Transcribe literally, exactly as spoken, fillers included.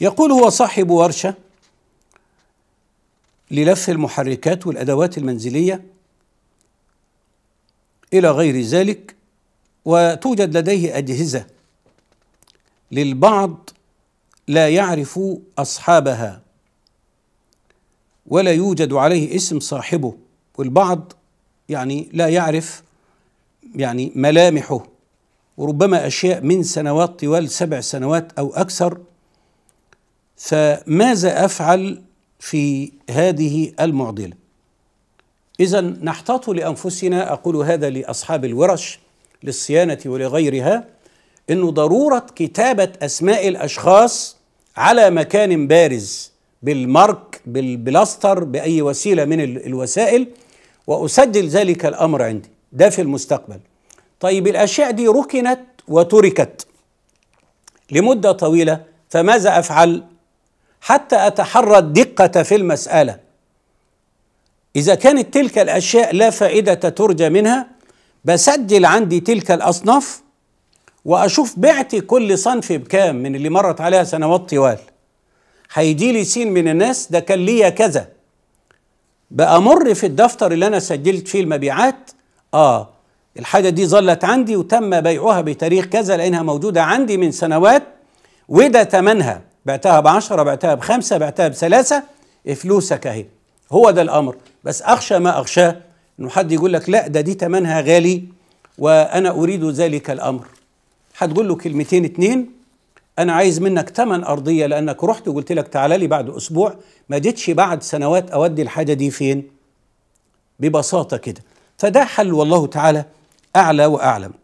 يقول هو صاحب ورشة للف المحركات والأدوات المنزلية إلى غير ذلك، وتوجد لديه أجهزة للبعض لا يعرف أصحابها ولا يوجد عليه اسم صاحبه، والبعض يعني لا يعرف يعني ملامحه، وربما أشياء من سنوات طوال سبع سنوات أو أكثر. فماذا أفعل في هذه المعضلة؟ إذا نحتاط لأنفسنا. أقول هذا لأصحاب الورش للصيانة ولغيرها، إنه ضرورة كتابة أسماء الأشخاص على مكان بارز بالمارك بالبلاستر بأي وسيلة من الوسائل، وأسجل ذلك الأمر عندي ده في المستقبل. طيب الأشياء دي ركنت وتركت لمدة طويلة، فماذا أفعل حتى أتحرى الدقة في المسألة؟ إذا كانت تلك الأشياء لا فائدة ترجى منها، بسجل عندي تلك الأصناف وأشوف بعت كل صنف بكام من اللي مرت عليها سنوات طوال. هيجي لي سين من الناس ده كان ليا كذا، بأمر في الدفتر اللي أنا سجلت فيه المبيعات، آه الحاجة دي ظلت عندي وتم بيعها بتاريخ كذا لأنها موجودة عندي من سنوات، وده تمنها، بعتها بعشرة، بعتها بخمسة، بعتها بثلاثة، فلوسك أهي. هو ده الأمر. بس أخشى ما أخشاه إنه حد يقول لك لا ده دي تمنها غالي وأنا أريد ذلك الأمر. هتقول له كلمتين اتنين، أنا عايز منك تمن أرضية لأنك رحت وقلت لك تعالى لي بعد أسبوع، ما جيتش بعد سنوات، أودي الحاجة دي فين؟ ببساطة كده. فده حل والله تعالى أعلى وأعلم.